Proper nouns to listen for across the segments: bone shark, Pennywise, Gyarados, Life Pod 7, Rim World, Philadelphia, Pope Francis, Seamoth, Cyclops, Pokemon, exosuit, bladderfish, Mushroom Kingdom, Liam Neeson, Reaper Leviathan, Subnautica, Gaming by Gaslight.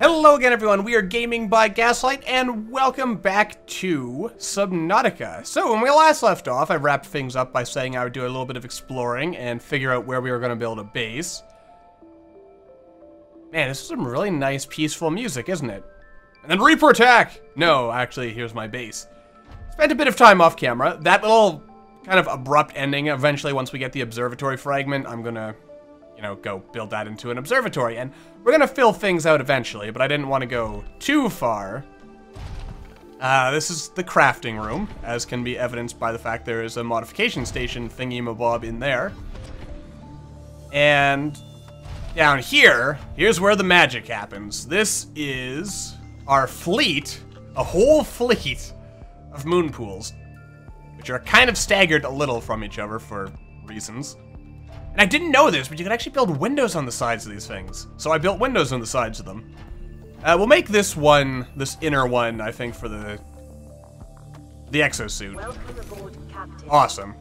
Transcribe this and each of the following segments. Hello again, everyone. We are Gaming by Gaslight, and welcome back to Subnautica. So when we last left off, I wrapped things up by saying I would do a little bit of exploring and figure out where we were going to build a base. Man, this is some really nice, peaceful music, isn't it? And then Reaper attack! No, actually, here's my base. Spent a bit of time off camera. That little kind of abrupt ending, eventually, once we get the observatory fragment, I'm going to... you know, go build that into an observatory, and we're gonna fill things out eventually, but I didn't want to go too far. This is the crafting room, as can be evidenced by the fact there is a modification station thingy-mabob in there. And down here, here's where the magic happens. This is our fleet, a whole fleet of moon pools, which are kind of staggered a little from each other for reasons. And I didn't know this, but you can actually build windows on the sides of these things. So I built windows on the sides of them. We'll make this one, this inner one, I think, for the exosuit. Welcome aboard, Captain. Awesome.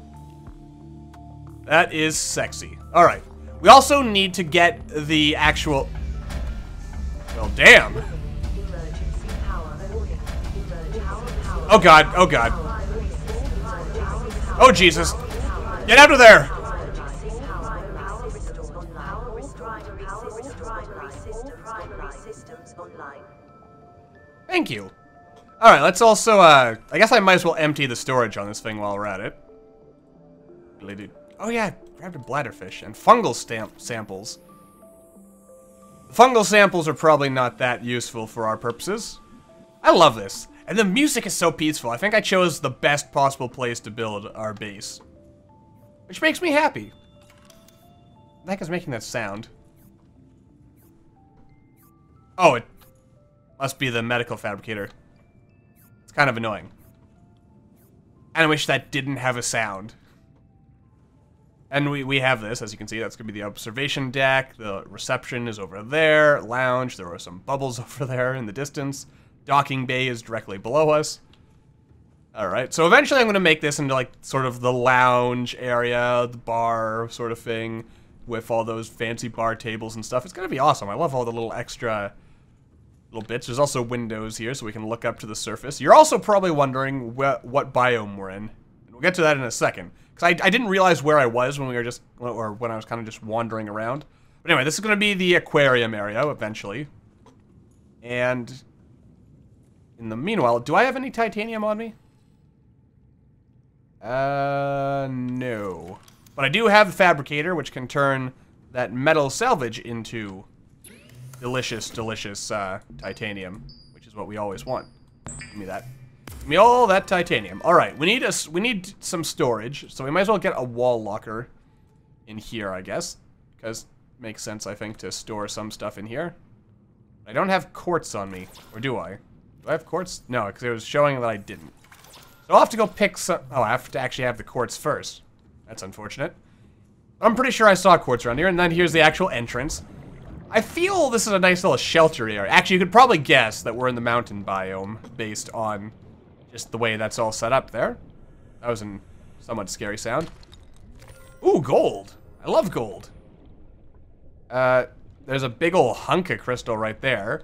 That is sexy. All right. We also need to get the actual... well, damn. Emergency power. Oh, God. Oh, God. Oh, Jesus. Get out of there. Thank you. Alright, let's also, I guess I might as well empty the storage on this thing while we're at it. Oh yeah, I grabbed a bladderfish and fungal samples. The fungal samples are probably not that useful for our purposes. I love this. And the music is so peaceful. I think I chose the best possible place to build our base. Which makes me happy. The heck is making that sound? Oh, it... must be the medical fabricator. It's kind of annoying. And I wish that didn't have a sound. And we have this, as you can see, that's going to be the observation deck. The reception is over there. Lounge, there are some bubbles over there in the distance. Docking bay is directly below us. Alright, so eventually I'm going to make this into, like, sort of the lounge area, the bar sort of thing, with all those fancy bar tables and stuff. It's going to be awesome. I love all the little extra... little bits. There's also windows here, so we can look up to the surface. You're also probably wondering what biome we're in. We'll get to that in a second, because I didn't realize where I was when we were just, or when I was kind of just wandering around. But anyway, this is going to be the aquarium area eventually. And in the meanwhile, do I have any titanium on me? No. But I do have the fabricator, which can turn that metal salvage into... delicious, delicious, titanium, which is what we always want. Give me that. Give me all that titanium. All right, we need some storage, so we might as well get a wall locker in here, I guess, because it makes sense, I think, to store some stuff in here. I don't have quartz on me, or do I? Do I have quartz? No, because it was showing that I didn't. So I'll have to go pick some... oh, I have to actually have the quartz first. That's unfortunate. I'm pretty sure I saw quartz around here, and then here's the actual entrance. I feel this is a nice little shelter area. Actually, you could probably guess that we're in the mountain biome based on just the way that's all set up there. That was a somewhat scary sound. Ooh, gold. I love gold. There's a big ol' hunk of crystal right there.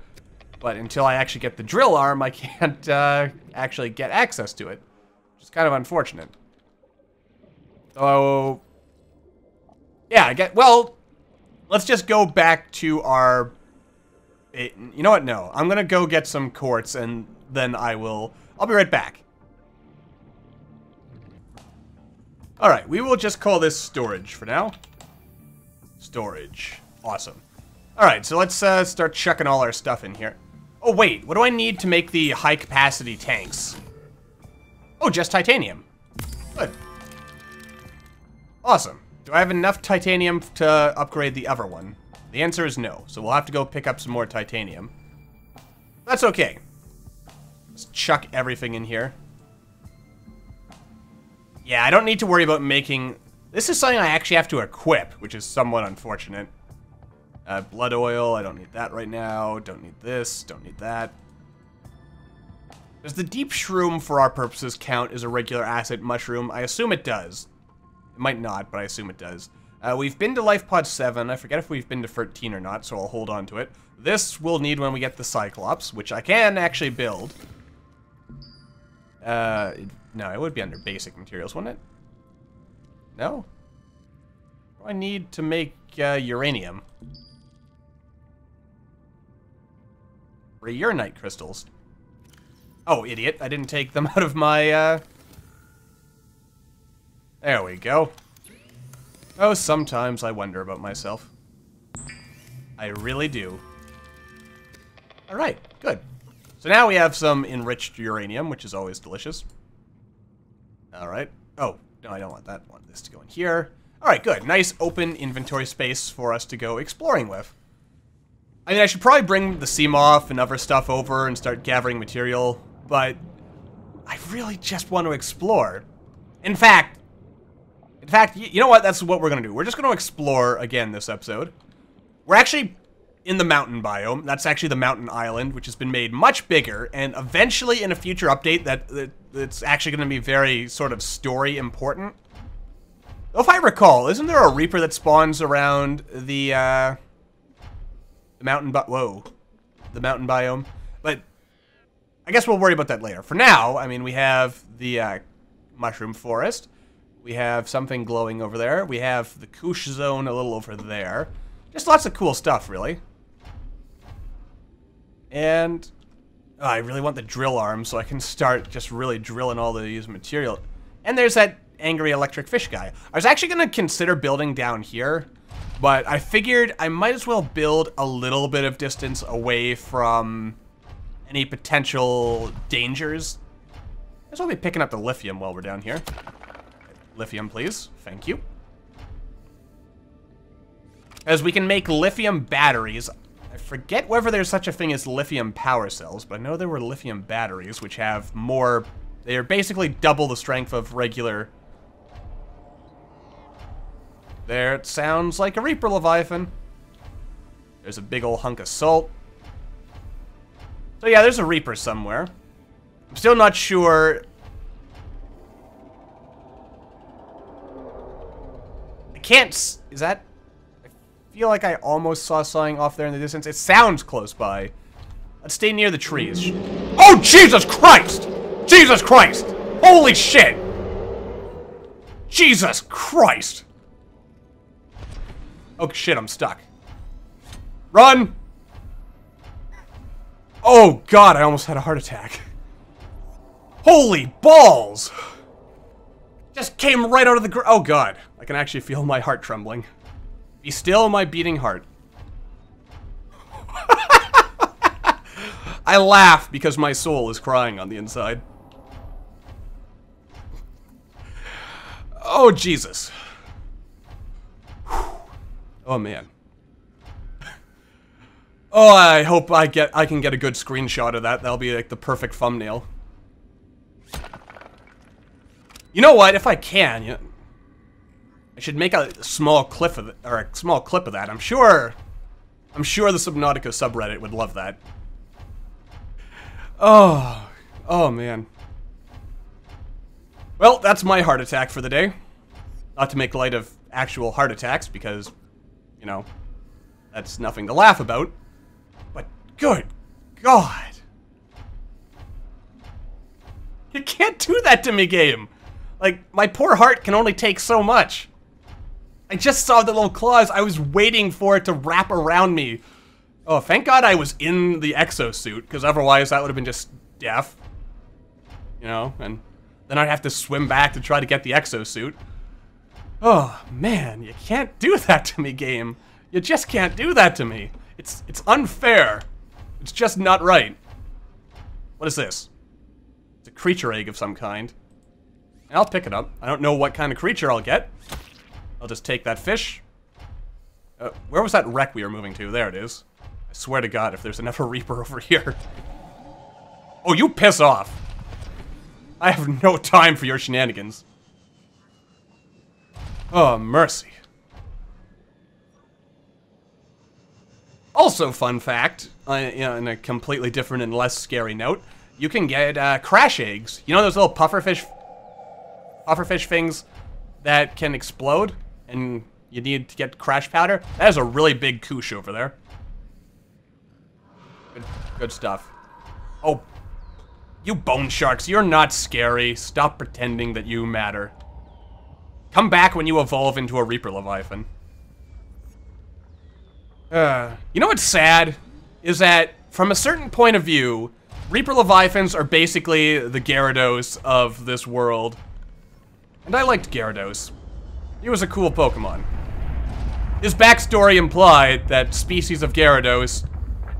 But until I actually get the drill arm, I can't actually get access to it. Which is kind of unfortunate. So... yeah, I get... well... let's just go back to our... you know what? No. I'm going to go get some quartz, and then I will... I'll be right back. Alright, we will just call this storage for now. Storage. Awesome. Alright, so let's start chucking all our stuff in here. Oh, wait. What do I need to make the high-capacity tanks? Oh, just titanium. Good. Awesome. Do I have enough titanium to upgrade the other one? The answer is no, so we'll have to go pick up some more titanium. That's okay. Let's chuck everything in here. Yeah, I don't need to worry about making... this is something I actually have to equip, which is somewhat unfortunate. Blood oil, I don't need that right now. Don't need this, don't need that. Does the deep shroom for our purposes count as a regular acid mushroom? I assume it does. It might not, but I assume it does. We've been to Life Pod 7. I forget if we've been to 13 or not, so I'll hold on to it. This we'll need when we get the Cyclops, which I can actually build. No, it would be under basic materials, wouldn't it? No? I need to make uranium. Reuranite crystals. Oh, idiot. I didn't take them out of my... There we go. Oh, sometimes I wonder about myself. I really do. Alright, good. So now we have some enriched uranium, which is always delicious. Alright. Oh, no, I don't want that. I want this to go in here. Alright, good. Nice open inventory space for us to go exploring with. I mean, I should probably bring the Seamoth and other stuff over and start gathering material, but I really just want to explore. In fact, you know what? That's what we're going to do. We're just going to explore again this episode. We're actually in the mountain biome. That's actually the mountain island, which has been made much bigger, and eventually in a future update that's actually going to be very sort of story important. If I recall, isn't there a Reaper that spawns around the mountain the mountain biome? But I guess we'll worry about that later. For now, I mean, we have the mushroom forest. We have something glowing over there. We have the Kush zone a little over there. Just lots of cool stuff, really. And oh, I really want the drill arm so I can start just really drilling all these material. And there's that angry electric fish guy. I was actually going to consider building down here, but I figured I might as well build a little bit of distance away from any potential dangers. I guess I'll be picking up the lithium while we're down here. Lithium, please. Thank you. As we can make lithium batteries. I forget whether there's such a thing as lithium power cells, but I know there were lithium batteries, which have more... They are basically double the strength of regular... There, it sounds like a Reaper Leviathan. There's a big old hunk of salt. So yeah, there's a Reaper somewhere. I'm still not sure... Is that? I feel like I almost saw something off there in the distance. It sounds close by. Let's stay near the trees. Oh, Jesus Christ! Jesus Christ! Holy shit! Jesus Christ! Oh, shit, I'm stuck. Run! Oh, God, I almost had a heart attack. Holy balls! Just came right out of the ground. Oh, God. I can actually feel my heart trembling. Be still, my beating heart. I laugh because my soul is crying on the inside. Oh, Jesus. Whew. Oh, man. Oh, I hope I can get a good screenshot of that. That'll be like the perfect thumbnail. You know what? If I can, I should make a small clip of it, or a small clip of that. I'm sure the Subnautica subreddit would love that. Oh man. Well, that's my heart attack for the day. Not to make light of actual heart attacks, because, you know, that's nothing to laugh about. But good God, you can't do that to me, game. Like, my poor heart can only take so much. I just saw the little claws. I was waiting for it to wrap around me. Oh, thank God I was in the exosuit, because otherwise that would have been just death. You know, and then I'd have to swim back to try to get the exosuit. Oh, man, you can't do that to me, game. You just can't do that to me. It's unfair. It's just not right. What is this? It's a creature egg of some kind. I'll pick it up. I don't know what kind of creature I'll get. I'll just take that fish. Where was that wreck we were moving to? There it is. I swear to God, if there's another Reaper over here. Oh, you piss off. I have no time for your shenanigans. Oh, mercy. Also, fun fact, in a completely different and less scary note, you can get crash eggs. You know those little pufferfish things that can explode, and You need to get crash powder. That is a really big koosh over there. Good stuff. Oh, you bone sharks, you're not scary. Stop pretending that you matter. Come back when you evolve into a Reaper Leviathan. You know what's sad? Is that, from a certain point of view, Reaper Leviathans are basically the Gyarados of this world. And I liked Gyarados. He was a cool Pokemon. His backstory implied that species of Gyarados...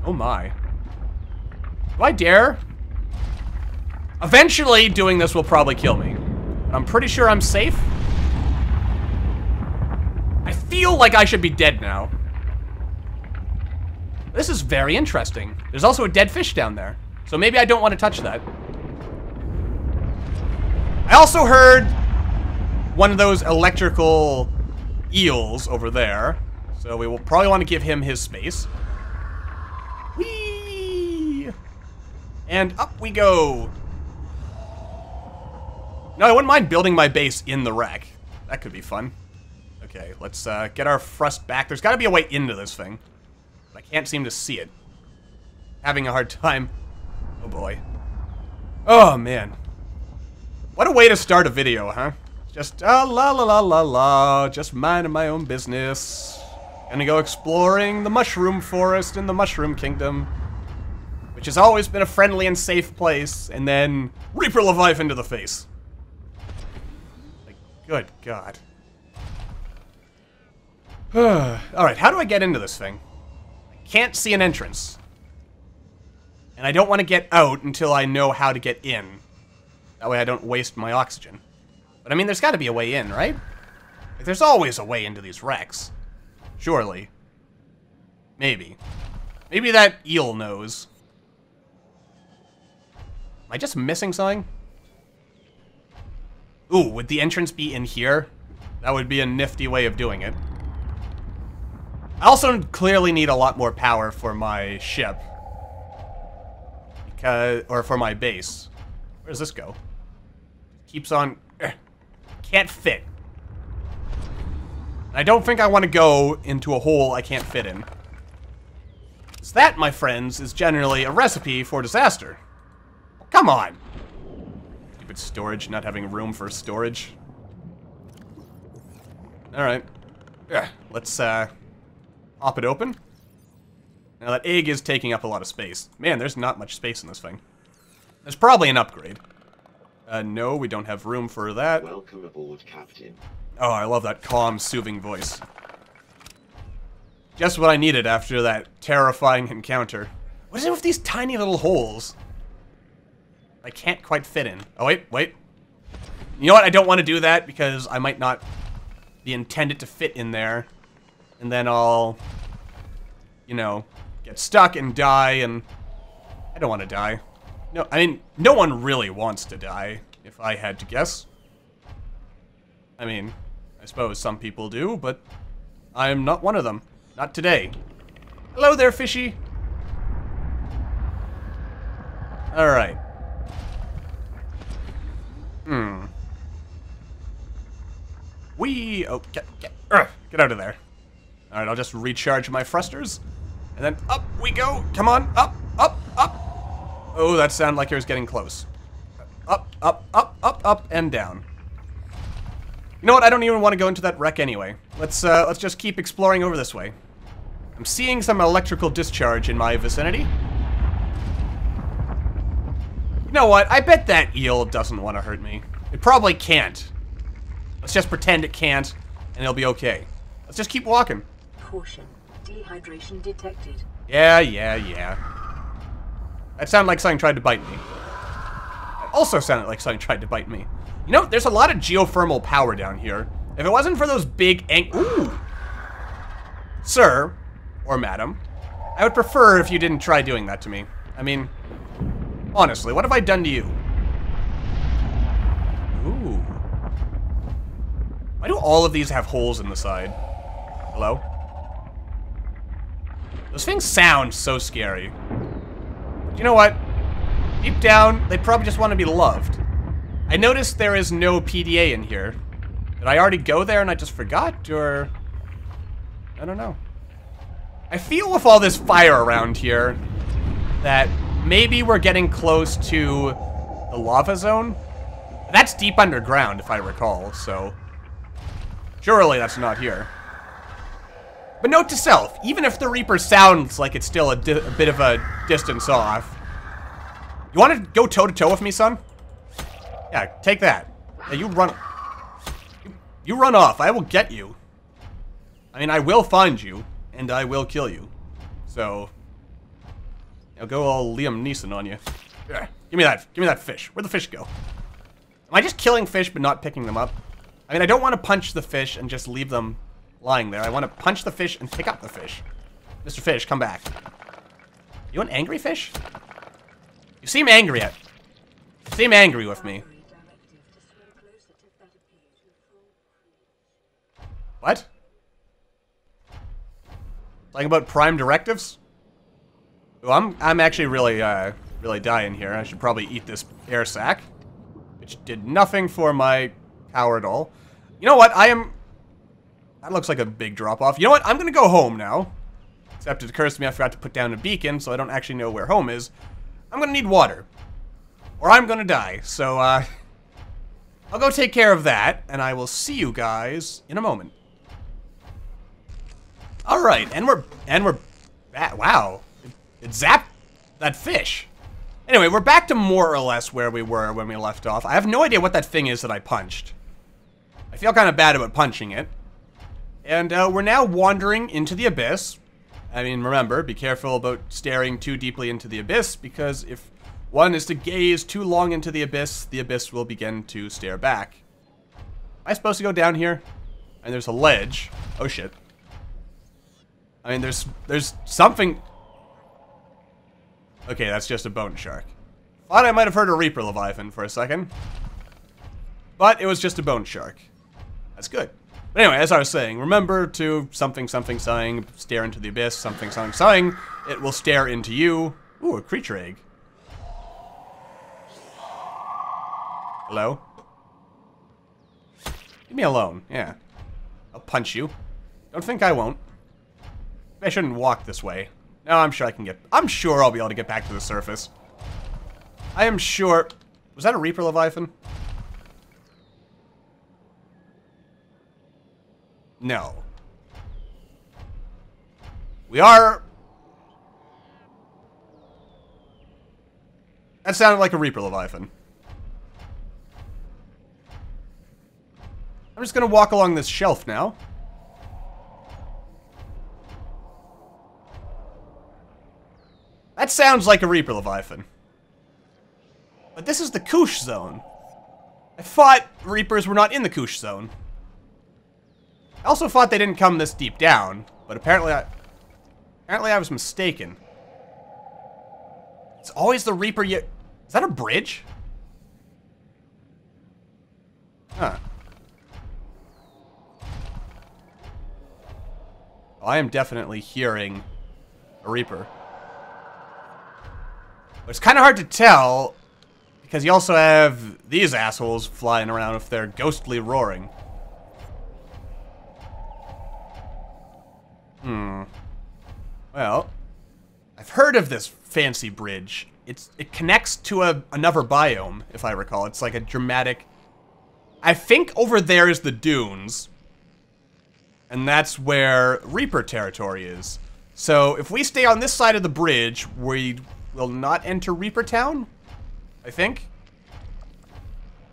Oh my. Do I dare? Eventually, doing this will probably kill me. I'm pretty sure I'm safe. I feel like I should be dead now. This is very interesting. There's also a dead fish down there. So maybe I don't want to touch that. I also heard one of those electrical eels over there. So we will probably want to give him his space. Whee! And up we go. No, I wouldn't mind building my base in the wreck. That could be fun. Okay, let's get our thrust back. There's got to be a way into this thing. But I can't seem to see it. Having a hard time. Oh boy. Oh man. What a way to start a video, huh? Just la la la la la. Just minding my own business. Gonna go exploring the mushroom forest in the Mushroom Kingdom, which has always been a friendly and safe place. And then Reaper Leviathan into the face. Like, good God. All right, how do I get into this thing? I can't see an entrance. And I don't want to get out until I know how to get in. That way I don't waste my oxygen. But I mean, there's got to be a way in, right? Like, there's always a way into these wrecks. Surely. Maybe. Maybe that eel knows. Am I just missing something? Ooh, would the entrance be in here? That would be a nifty way of doing it. I also clearly need a lot more power for my ship. Or for my base. Where does this go? Keeps on... Can't fit. I don't think I want to go into a hole I can't fit in. So that, my friends, is generally a recipe for disaster. Come on! Stupid storage, not having room for storage. Alright. Let's, pop it open. Now that egg is taking up a lot of space. Man, there's not much space in this thing. There's probably an upgrade. No, we don't have room for that. Welcome aboard, Captain. Oh, I love that calm, soothing voice. Just what I needed after that terrifying encounter. What is it with these tiny little holes? I can't quite fit in. Oh, wait, wait. You know what? I don't want to do that because I might not be intended to fit in there. And then I'll, you know, get stuck and die, and I don't want to die. No, I mean, no one really wants to die, if I had to guess. I mean, I suppose some people do, but I'm not one of them. Not today. Hello there, fishy. Alright. Whee! Oh, get out of there. Alright, I'll just recharge my thrusters. And then up we go. Come on, up, up, up. Oh, that sounded like it was getting close. Up, up, up, up, up, and down. You know what? I don't even want to go into that wreck anyway. Let's just keep exploring over this way. I'm seeing some electrical discharge in my vicinity. You know what? I bet that eel doesn't want to hurt me. It probably can't. Let's just pretend it can't, and it'll be okay. Let's just keep walking. Caution. Dehydration detected. Yeah. That sounded like something tried to bite me. That also sounded like something tried to bite me. You know, there's a lot of geothermal power down here. If it wasn't for those big Ooh! Sir, or madam, I would prefer if you didn't try doing that to me. I mean, honestly, what have I done to you? Ooh. Why do all of these have holes in the side? Hello? Those things sound so scary. You know what? Deep down, they probably just want to be loved. I noticed there is no PDA in here. Did I already go there and I just forgot, or... I don't know. I feel with all this fire around here that maybe we're getting close to the lava zone. That's deep underground, if I recall, so surely that's not here. But note to self, even if the Reaper sounds like it's still a bit of a distance off, you want to go toe-to-toe with me, son? Yeah, take that. Yeah, you run off. I will get you. I mean, I will find you, and I will kill you. So, I'll go all Liam Neeson on you. Yeah, give me that. Give me that fish. Where'd the fish go? Am I just killing fish but not picking them up? I mean, I don't want to punch the fish and just leave them lying there. I want to punch the fish and pick up the fish. Mr. Fish, come back. You an angry fish? You seem angry at. You seem angry with me. What? Talking about prime directives? Oh, I'm actually really really dying here. I should probably eat this air sac, which did nothing for my power at all. You know what? That looks like a big drop off. You know what? I'm gonna go home now. Except it occurs to me I forgot to put down a beacon, so I don't actually know where home is. I'm gonna need water, or I'm gonna die. So I'll go take care of that, and I will see you guys in a moment. All right, and we're back. Wow, it zapped that fish. Anyway, we're back to more or less where we were when we left off. I have no idea what that thing is that I punched. I feel kind of bad about punching it. And we're now wandering into the abyss. I mean, remember, be careful about staring too deeply into the abyss, because if one is to gaze too long into the abyss will begin to stare back. Am I supposed to go down here? And there's a ledge. Oh, shit. I mean, there's something. Okay, that's just a bone shark. Thought I might have heard a Reaper Leviathan for a second. But it was just a bone shark. That's good. But anyway, as I was saying, remember to something, something, sighing, stare into the abyss, something, something, sighing. It will stare into you. Ooh, a creature egg. Hello? Leave me alone, yeah. I'll punch you. Don't think I won't. I shouldn't walk this way. No, I'm sure I can get. I'm sure I'll be able to get back to the surface. I am sure. Was that a Reaper Leviathan? No. We are. That sounded like a Reaper Leviathan. I'm just gonna walk along this shelf now. That sounds like a Reaper Leviathan. But this is the Koosh Zone. I thought Reapers were not in the Koosh Zone. I also thought they didn't come this deep down, but apparently I was mistaken. It's always the Reaper yet. Is that a bridge? Huh. Oh, I am definitely hearing a Reaper. It's kind of hard to tell, because you also have these assholes flying around with their ghostly roaring. Hmm. Well, I've heard of this fancy bridge. It connects to another biome, if I recall. It's like a dramatic. I think over there is the dunes, and that's where Reaper territory is. So if we stay on this side of the bridge, we will not enter Reaper Town, I think.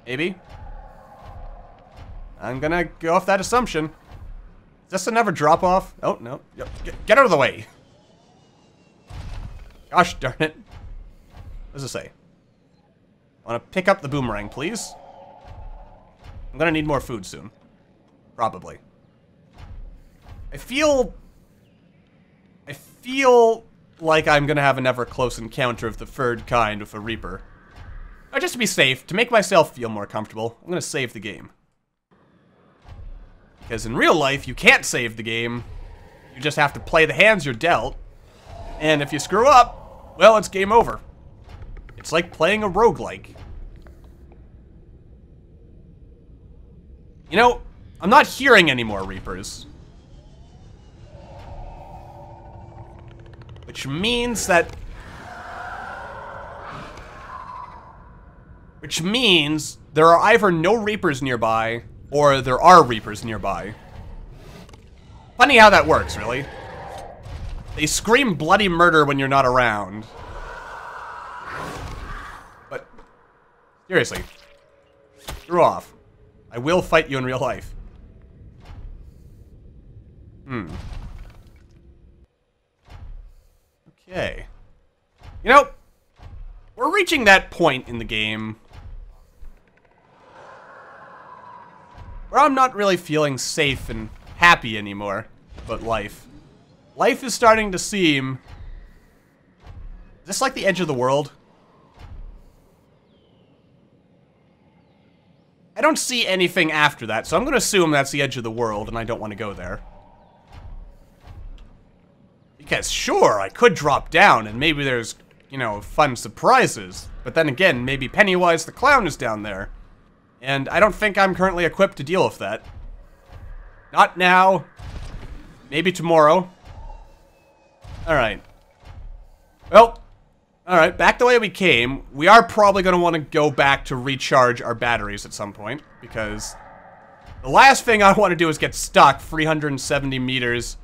Maybe. I'm gonna go off that assumption. Is this another drop off? Oh, no. Yep. Get out of the way. Gosh darn it. What does it say? I wanna pick up the boomerang, please. I'm gonna need more food soon. Probably. I feel like I'm gonna have another close encounter of the third kind with a Reaper. Or just to be safe, to make myself feel more comfortable, I'm gonna save the game. Because in real life, you can't save the game. You just have to play the hands you're dealt. And if you screw up, well, it's game over. It's like playing a roguelike. You know, I'm not hearing any more Reapers. Which means there are either no Reapers nearby, or there are Reapers nearby. Funny how that works, really. They scream bloody murder when you're not around. But, seriously. Screw off. I will fight you in real life. Okay. You know, we're reaching that point in the game where I'm not really feeling safe and happy anymore, but life. Life is starting to seem... Is this like the edge of the world? I don't see anything after that, so I'm going to assume that's the edge of the world, and I don't want to go there. Because sure, I could drop down, and maybe there's, you know, fun surprises. But then again, maybe Pennywise the Clown is down there. And I don't think I'm currently equipped to deal with that. Not now. Maybe tomorrow. Alright. Well, alright, back the way we came. We are probably going to want to go back to recharge our batteries at some point, because the last thing I want to do is get stuck 370 meters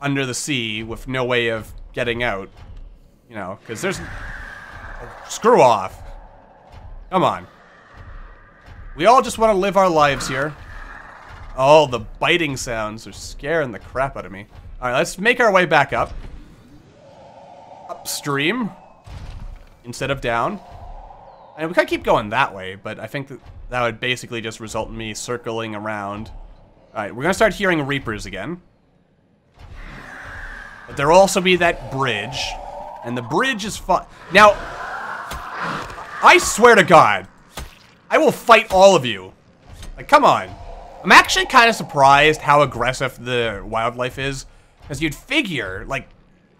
under the sea with no way of getting out. You know, because there's... Oh, screw off. Come on. We all just want to live our lives here. Oh, the biting sounds are scaring the crap out of me. Alright, let's make our way back up. Upstream. Instead of down. And we could keep going that way, but I think that would basically just result in me circling around. Alright, we're going to start hearing Reapers again. But there will also be that bridge. And the bridge is fun. Now, I swear to God, I will fight all of you. Like, come on. I'm actually kind of surprised how aggressive the wildlife is. Because you'd figure, like,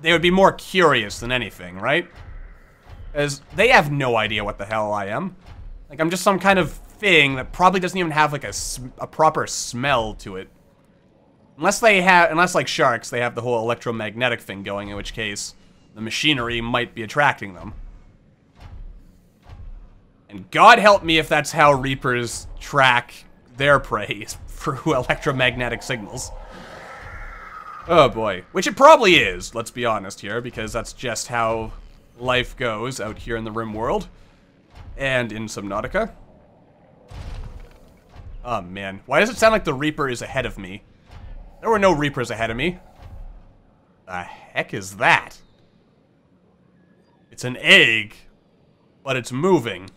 they would be more curious than anything, right? Because they have no idea what the hell I am. Like, I'm just some kind of thing that probably doesn't even have, like, a proper smell to it. Unless they have, like sharks, they have the whole electromagnetic thing going, in which case the machinery might be attracting them. And God help me if that's how Reapers track their prey, through electromagnetic signals. Oh boy. Which it probably is, let's be honest here, because that's just how life goes out here in the Rim World. And in Subnautica. Oh man. Why does it sound like the Reaper is ahead of me? There were no Reapers ahead of me. The heck is that? It's an egg, but it's moving.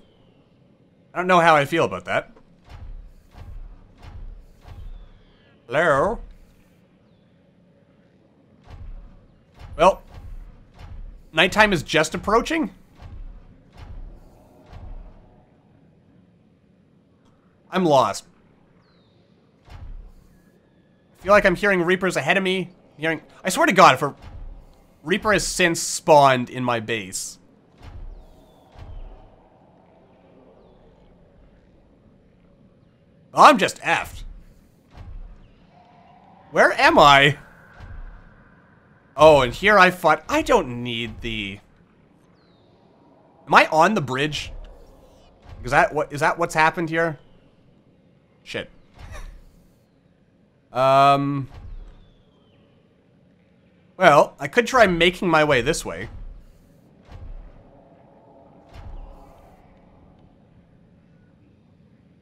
I don't know how I feel about that. Hello? Well, nighttime is just approaching? I'm lost. I feel like I'm hearing Reapers ahead of me. I swear to God, if a Reaper has since spawned in my base. I'm just effed. Where am I? Oh, and here I fought. I don't need the... Am I on the bridge? Is that what's happened here? Shit. Well, I could try making my way this way.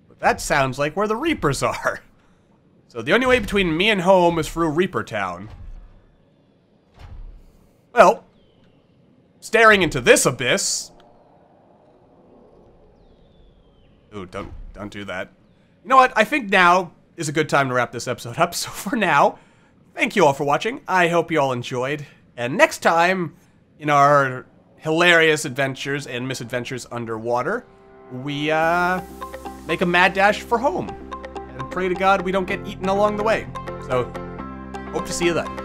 But that sounds like where the Reapers are. So the only way between me and home is through Reaper Town. Well, staring into this abyss. Ooh, don't do that. You know what? I think now is a good time to wrap this episode up. So for now, thank you all for watching. I hope you all enjoyed. And next time, in our hilarious adventures and misadventures underwater, we make a mad dash for home. And pray to God we don't get eaten along the way. So, hope to see you then.